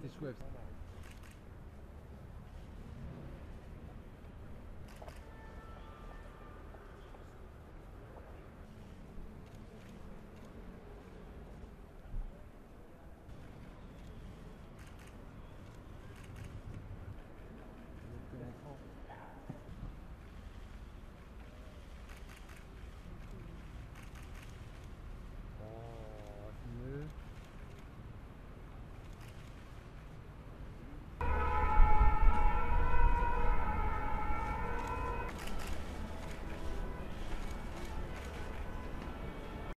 this website.